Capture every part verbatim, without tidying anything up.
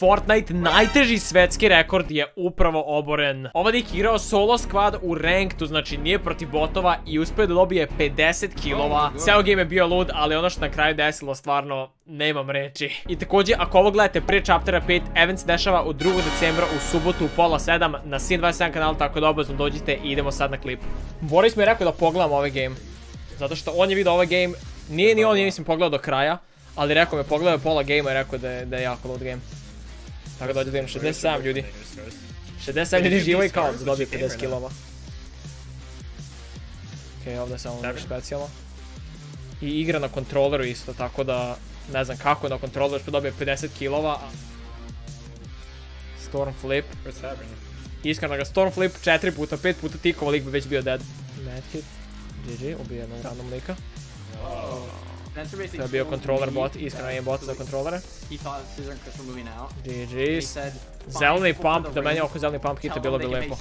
Fortnite najteži svetski rekord je upravo oboren. Ovdje je igrao solo squad u rankedu, znači nije protiv botova i uspio da dobije pedeset kilova. Ceo game je bio lud, ali ono što na kraju desilo stvarno nemam reči. I također, ako ovo gledate pre chaptera pet, event se dešava od drugog decembra u subotu u pola sedam na Sini dvadeset sedam kanalu, tako da obavezno dođite i idemo sad na klip. Boris mi je rekao da pogledam ovaj game, zato što on je vidio ovaj game, nije ni on, nije mislim pogledao do kraja, ali rekao mi pogledao pola gamea i rekao da je jako lud game. Tako da odjedim šezdeset sedam ljudi. šezdeset sedam ljudi živo i kao da dobije pedeset kilova. Okej, ovdje je samo nešto specijalno. I igra na kontroleru isto, tako da ne znam kako na kontroleru što dobije pedeset kilova. Stormflip. Iskreno ga Stormflip četiri puta, pet puta tikova, lik bi već bio dead. Medkit. dži dži, ubije jednog random lika. To je bio kontroler bot, iskreno je bot za kontrolere. dži dži's. Zeleni pump, da meni oko zeleni pump hita bilo bi lepo.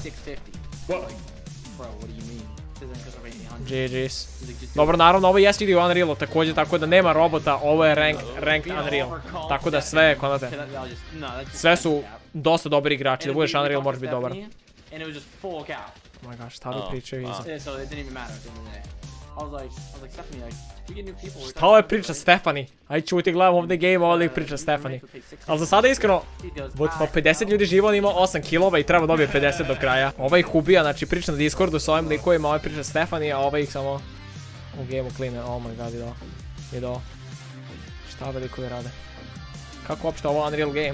dži dži's. Dobro, naravno ovo je stigli u Unrealu također, tako da nema robota, ovo je ranked Unreal. Tako da sve je, konate, sve su dosta dobri igrači, da budeš Unreal moraš biti dobar. Oh my gosh, šta bi pričao iza? Šta ovo je priča Stefani? Aj čuti, gledam ovdje game, ovo je priča Stefani. Ali za sada iskreno, pedeset ljudi živo, on ima osam kilova i treba dobije pedeset do kraja. Ovo ih ubija, znači priča na Discordu s ovim likovima, ovo je priča Stefani, a ovo ih samo u gameu kline. Oh my god, ideo, ideo. Šta ove likovi rade? Kako uopšte ovo Unreal game?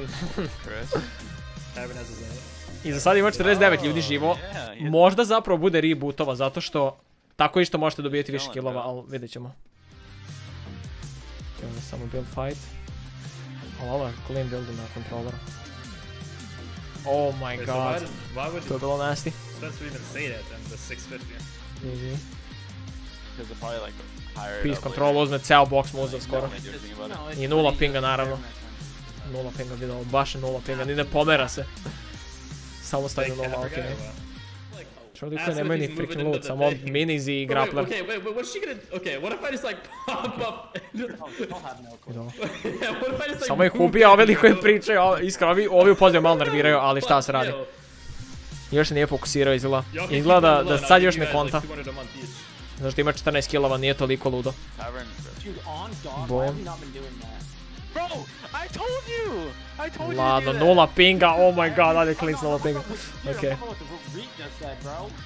I za sada ima četrdeset devet ljudi živo, možda zapravo bude rebootova, zato što tako isto možete dobijeti više kilova, ali vidjet ćemo. Ovo je samo build fight. Ovo je clean build na kontroleru. Oh my god. To je bilo nasty. Peace control uzme ceo box muzov skoro. I nula pinga naravno. Nula pinga vidimo, baš je nula pinga, ni ne pomera se. Samo stavio nula, okej. Čovjek koji nemaju ni freaking loot, samo minis i grappler. Samo ih ubija, ove koje pričaju, iskreno ovi u pozdravu malo nerviraju, ali šta se radi. Još se nije fokusirao izgleda, izgleda da sad još ne konta. Znaš da ima četrnaest kilova, nije toliko ludo. Bom. Ladno, nula pinga, oh my god, ali je clean s nula pinga. Okej.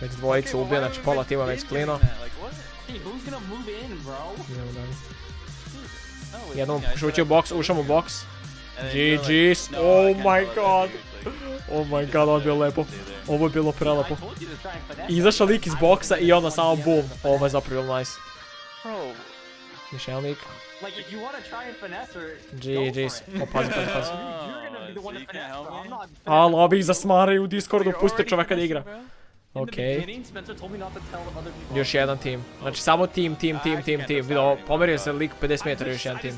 Već dvojicu ubije, znači pola tima već cleano. Jednom šućio boks, ušao mu boks. dži dži's, oh my god. Oh my god, ovo je bilo lepo. Ovo je bilo prelepo. Izašao lik iz boksa i onda samo boom. Ovo je zapravo bilo nice. Još jedan lik. dži dži's, opazi, pazi, pazi. A, lobby ih zasmaraju u Discordu, pusti čoveka da igra. Okej. Još jedan tim. Znači samo tim, tim, tim, tim, tim. Vidio, pomerio se lik pedeset metara, još jedan tim.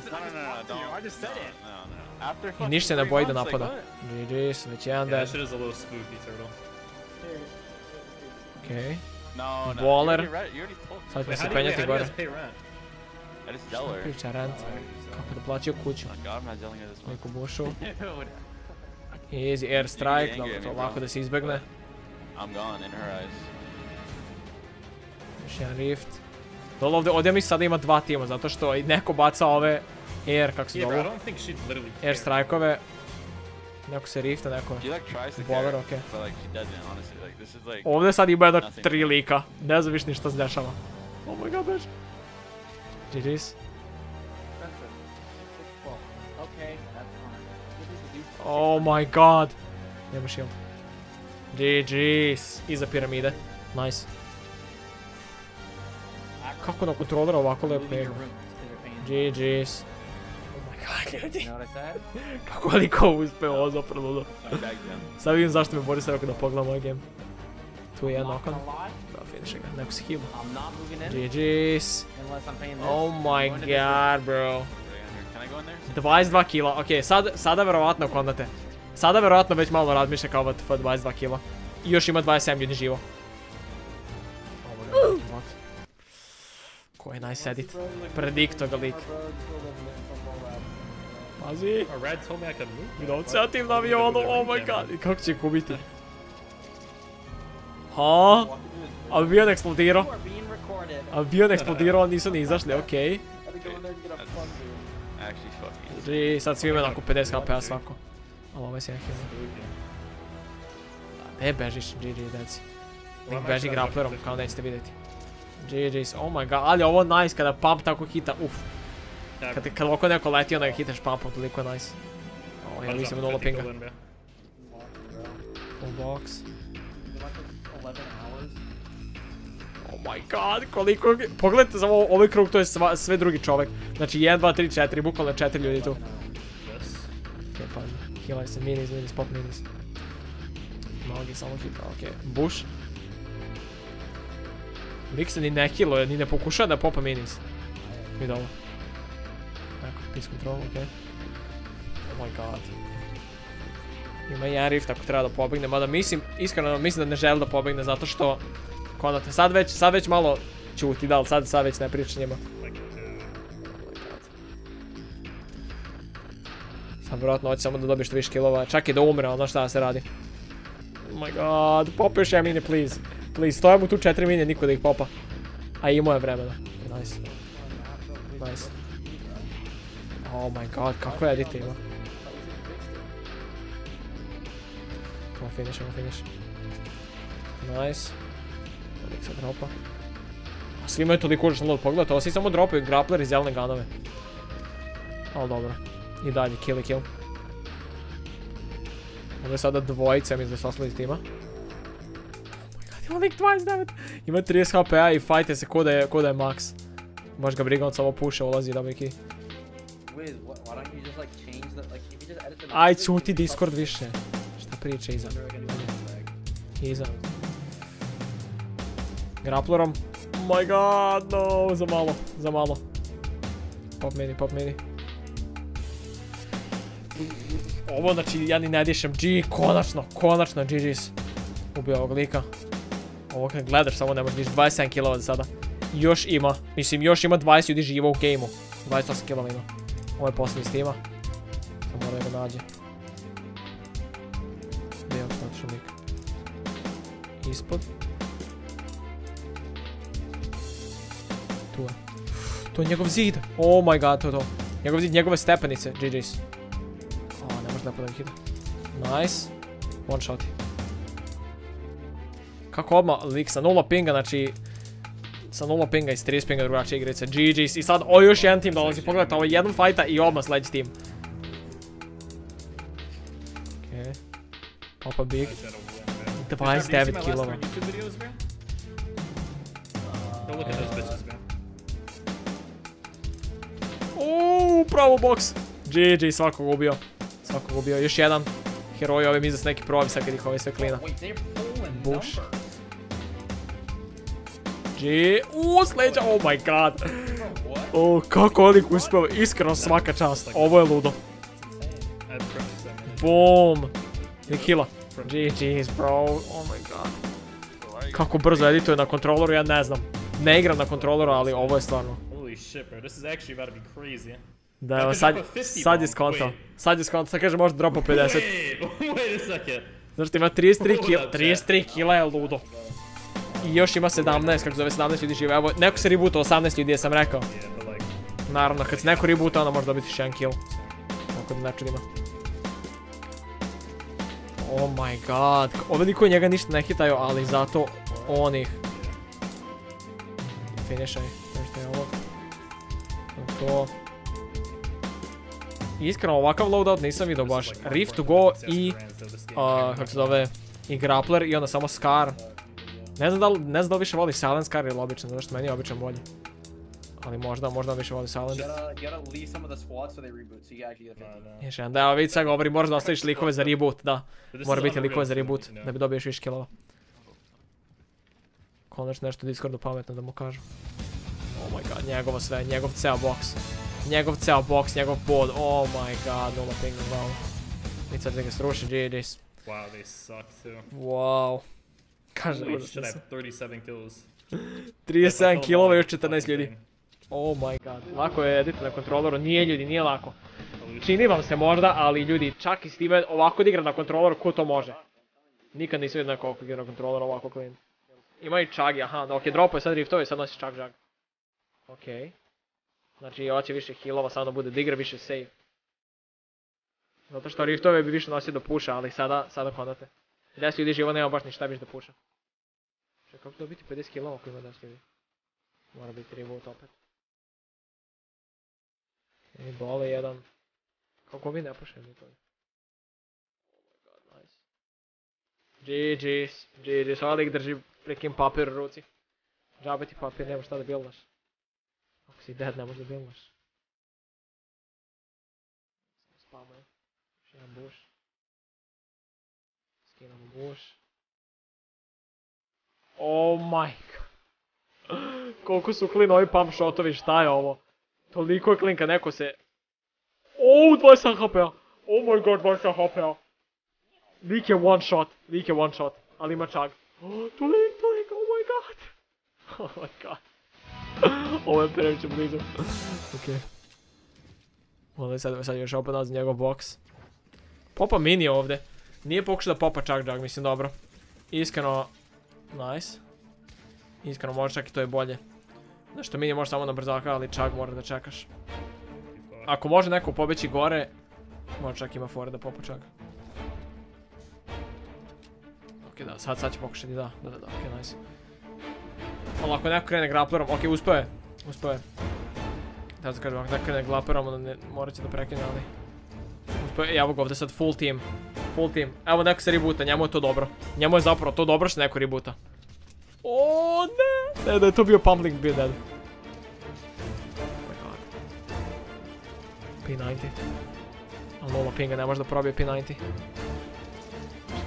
I ništa se ne boji da napada. dži dži's, već jedan dead. Okej. Waller. Sad ćemo se penjati gore. Što priča rent? Kako da plaćio kuću? Neku bušu. Easy air strike, dobro to lako da se izbegne. Još jedan rift. Dolo ovdje, ovdje mi sada ima dva tima, zato što neko baca ove air, kako se dobro, air strike-ove. Neko se rifta, neko boler, okej. Ovdje sad ima jedno tri lika, ne znam više ništa se dešava. Oh my god, bitch. dži dži's. Oh my god. Nema shield. dži dži's. Iza piramide. Nice. Kako na kontrolera ovako lepo pega. dži dži's. Oh my god, ljudi. Kako ali ko uspeo, ovo zapravo ludo. Sad vidim zašto me Boris rekao da pogledam ovaj game. Tu je jedan okon. Neko se heal. dži dži's. Oh my god, bro. dvadeset dva kila, okej, sada verovatno kontate. Sada verovatno već malo razmišlja kao what the fuck, dvadeset dva kila. I još ima dvadeset sedam ljudi živo. Ko je najsedit? Predikto ga lik. Pazi. A red told me I could move. You don't sell team love you on the. Oh my god. Kako će kubiti? Ha? Avion eksplodirao. Avion eksplodirao, nisu ni izašli, okej. I sad svi imaju onako pedeset H P-a svako. Ali ovaj se ja hivim. Ne bežiš, G G, deci. Nek beži grapplerom, kao nećete vidjeti. G G's, oh my god, ali ovo je nice kada pump tako hita, uff. Kad oko neko leti, onda ga hitaš pumpom, toliko je nice. Ovo, ja mislim nula pinga. Full box. Oh my god, koliko... Pogledajte za ovaj krug, to je sve drugi čovek. Znači jedan, dva, tri, četiri, bukvalno četiri ljudi tu. Okej, pažno. Healaj se, minis, minis, pop minis. Mnogi samo hita, okej. Bush. Lik se ni ne healuje, ni ne pokušava da popa minis. Vidi ovo. Tako, peace control, okej. Oh my god. Ima jedan rift ako treba da pobegne, mada mislim, iskreno mislim da ne želi da pobegne zato što... Konate, sad već, sad već malo čuti, da li sad, sad već ne priča njima. Sad vjerojatno hoće samo da dobiješ što više killova, čak i da umre, ono šta se radi. Oh my god, popa još jedan mini, please. Please, stoja mu tu četiri mini, niko da ih popa. A imao je vremena. Nice. Nice. Oh my god, kako je edite ima. Come on, finish, come on, finish. Nice. Nek se dropa. A svi imaju toliko užasno load, pogledajte, ovo svi samo dropaju grappler i zelene ganove. Ali dobro. I dalje, kill i kill. Ovo je sada dvojica, mislim da su ostali tima. Oh my god, ima lik dvadeset devet! Ima trideset H P-a i fajte se ko da je max. Baš ga briga, on samo puša, ulazi i dame key. Aj, čuti Discord više. Šta priče iza? Iza. Grapplerom. Oh my god, no, za malo, za malo. Pop mini, pop mini. Ovo, znači, ja ni ne dišem. G, konačno, konačno, G G's. Ubio ovog lika. Ovo kad gledaš, samo ne možeš diš dvadeset sedam kilova za sada. Još ima, mislim, još ima dvadeset ljudi živo u gameu. dvadeset osam kilova ima. Ovo je posljednji stima. Samo moram ga nađe. Gdje je ovdje znači lik? Ispod. Tu je. To je njegov zid. Oh my god, to je to. Njegov zid, njegove stepenice. G G's. O, ne možda lepo da ih ide. Nice. One shot. Kako odmah lik sa nula pinga, znači... Sa nula pinga i s trideset pinga drugačije igrice. G G's. I sad, o, još jedan tim dolazi. Pogledajte, ovo je jedan fajta i odmah sledeći tim. Okej. Papa big. dvadeset devet kilova. Don't look at those bitches, man. Uuuu, pravo boks. G G, svakog ubio. Svakog ubio, još jedan. Heroji ovim izaz neki provi, sad kad ih ove sve klina. Bush. G, uuu, sleđa, oh my god. O, kako olik uspeo, iskreno svaka čast. Ovo je ludo. Boom. I hila. G G's, bro, oh my god. Kako brzo edituje na kontroloru, ja ne znam. Ne igram na kontroloru, ali ovo je stvarno. Da, evo sad je skonto, sad je skonto, sad kaže možda dropa pedeset. Znaš ti ima trideset tri kila je ludo. I još ima sedamnaest, kako zove sedamnaest ljudi žive, evo neko se reboota osamnaest ljudi, jesam rekao. Naravno, kad se neko reboota onda može dobiti jedan kill. Tako da ne čudima. Oh my god, ovdje niko njega ništa ne hitaju, ali zato onih. Finišaj, nešto je ovog. To... Iskreno, ovakav loadout nisam vidio baš. Rift to go i... Kako se zove... I grappler i onda samo Scar. Ne znam da li više voli Silent Scar ili običan, zato što meni je običan bolji. Ali možda, možda više voli Silent. Još jedan, da evo vidi sad govori, moraš da ostaviš likove za reboot, da. Mora biti likove za reboot, da bi dobiješ više killova. Konačno nešto Discordu pametno da mu kažem. Oh my god, njegovo sve, njegov ceo box. Njegov ceo box, njegov bod, oh my god, nula pinga, wow. Niti sad da ga sruši, G G's. Wow, they suck too. Wow. Kaže, možda se. trideset sedam kills. trideset sedam killova i još četrnaest ljudi. Oh my god, lako je edit na kontroloru, nije ljudi, nije lako. čini vam se možda, ali ljudi, čak i s time ovako da igra na kontroler, ko to može? Nikad nisam vidio nekako igra na kontroler ovako klin. Ima i čagi, aha, okej, dropo je sad riftove, sad nosi čak žag. Okej. Znači, ovo će više healova, sad ono bude da igra više save. Zato što riftove bi više nosio do puša, ali sada, sada kontate. deset ljudi živo nema baš ništa biš do puša. Čekaj, kako dobiti pedeset healova ako ima deset ljudi? Mora biti revolt opet. I bole jedan. Kako mi ne pušem nikoli? G G's, G G's, ovaj lik drži prekim papir u ruci. Žabe ti papir, nema šta da bildaš. Ako si dead, ne možda bildaš. Spamaj. Još jedan bush. Skinamo bush. Oh my god. Koliko su klin ovi pump shotovi, šta je ovo? Toliko je klinka, neko se... Ouu, dvadeset H P-a! Oh my god, dvadeset H P-a! Lik je one shot, lik je one shot, ali ima čag. Tolik, tolik, oh my god! Oh my god. Ovo je previše blizu. Okej. Ono sad, sad još opet nalazi njegov box. Popa mini ovde. Nije pokušao da popa Chug Jug, mislim dobro. Iskreno... Nice. Iskreno može čak i to je bolje. Znaš što mini može samo na brzaka, ali Chug mora da čekaš. Ako može neko pobeći gore, može čak ima fore da popa Chug. Ok, da, sad, sad će pokušati, da, da, da, ok, nice. Ali ako neko krene grapplerom, ok, uspeo je, uspeo je. Da se kažem, ako neko krene grapplerom, onda morat će da prekine, ali... Uspeo je, evo ga ovdje sad, full team, full team. Evo, neko se rebuta, njemu je to dobro. Njemu je zapravo to dobro što neko rebuta. Oooo, ne! Ne, da je to bio pumpling build, dead. P devedeset. Ali lola pinga, ne može da probije P devedeset.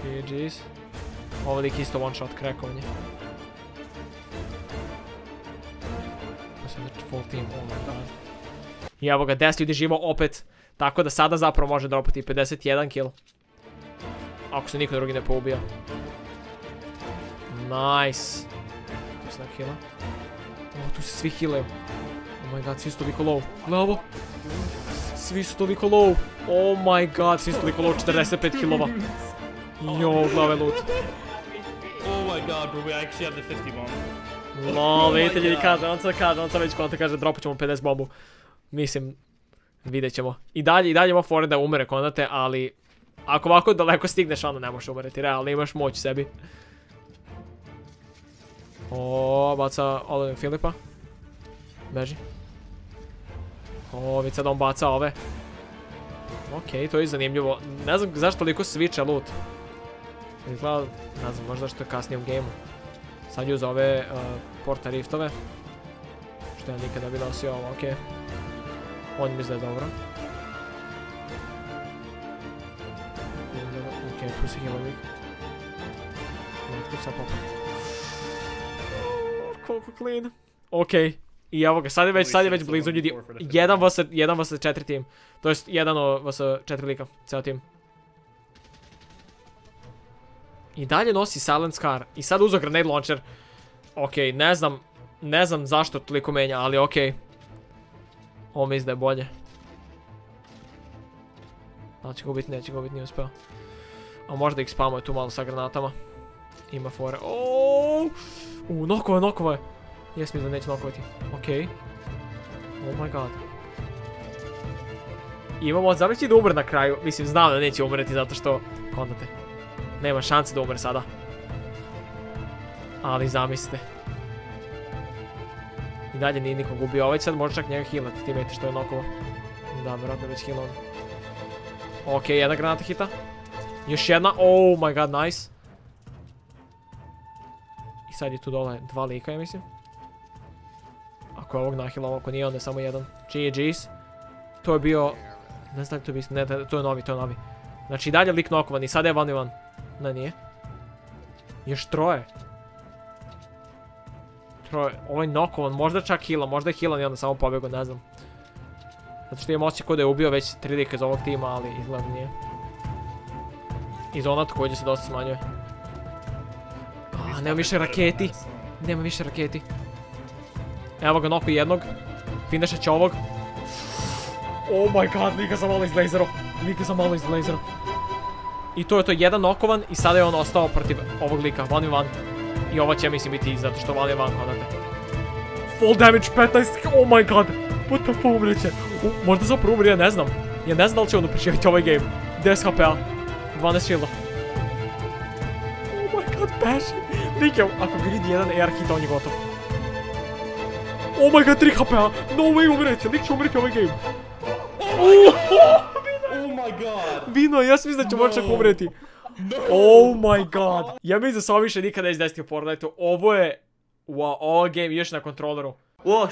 G G's. Ovo lik isto one shot krekovanje. I evo ga, deset ljudi živo opet. Tako da sada zapravo može dropati pedeset jedan kill. Ako se niko drugi ne poubija. Nice. Tu se nek heala. O, tu se svi healaju. Oh my god, svi su toliko low. Gle ovo. Svi su toliko low. Oh my god, svi su toliko low. četrdeset pet killova. Jo, glave loot. Oh my god, bro, we actually have the fifty bomb. No, vidite ljudi kaže, on sad kaže, on sad već konta kaže dropat ćemo pedeset bombu. Mislim, vidjet ćemo. I dalje, i dalje ima fore da umere kontate, ali... Ako ovako daleko stigneš, onda ne možeš umeriti, realno imaš moć sebi. Oooo, baca Olivim Filipa. Beži. Oooo, vidi sad on baca ove. Okej, to je zanimljivo. Ne znam zašto toliko switcha loot. Izgleda, ne znam, možda što je kasnije u gameu. Sad use ove porta riftove. Što ja nikada bi nosio ovo, okej. On mi izgleda dobro. Okej, tu si healovik. Otkud sad popad. Koliko clean. Okej. I evo ga, sad je već, sad je već blizu ljudi. Jedan vas, jedan vas četiri tim. To jest, jedan vas četiri lika, ceo tim. I dalje nosi Silent Scar. I sad uzeo grenade launcher. Okej, ne znam, ne znam zašto toliko menja, ali okej. Ovo mi izdaje bolje. Da li će ga ubiti, neće ga ubiti, nije uspeo. A možda ih spamuje tu malo sa granatama. Ima fore. Oooo! Uuu, nokova je, nokova je. Jes mi da neće nokovati. Okej. Oh my god. Imamo, znam li će da umre na kraju? Mislim, znam da neće umreti zato što... Kontate. Nema šanse da umre sada. Ali zamislite. I dalje nije nikog ubio. Ovaj će sad možda čak njega healati. Ti imajte što je nokovo. Da, vjerojatno već heal on. Okej, jedna granata hita. Još jedna. Oh my god, nice. I sad je tu dole dva lika, ja mislim. Ako je ovog nahilao, ako nije, onda je samo jedan. G G's. To je bio... Ne znam da to je bio... Ne, to je novi, to je novi. Znači i dalje lik nokovan i sada je jedan na jedan. Ne, nije. Još troje. Troje. Ovo je nokovan, možda čak heala, možda je healan i onda samo pobjegao, ne znam. Zato što imam osjećaj ko da je ubio već tri lika iz ovog tima, ali izgleda nije. I zona također se dosta smanjuje. A, nema više raketi. Nema više raketi. Evo ga, noko jednog. Finišat će ovog. Oh my god, Lika sam malo izlejzero. Lika sam malo izlejzero. I to je to, jedan okovan i sada je on ostao protiv ovog lika, one in one. I ova će mislim biti zato što one in one konate. Full damage petnaest, oh my god. What the fuck, umriće. Možda zapravo umri, ja ne znam. Ja ne znam da li će on upričiviti ovaj game. deset ha pe a, dvanaest shielda. Oh my god, beži. Lika, ako ga vidi jedan A R hit, on je gotov. Oh my god, tri ha pe a, no way umriće, lik će umriti ovaj game. Oh my god. Bino, ja sam mislim da će moći čak umreti. Oh my god. Ja mislim da sam više nikada izdesiti u Fortniteu. Ovo je... Wow, ovo game još na kontroleru.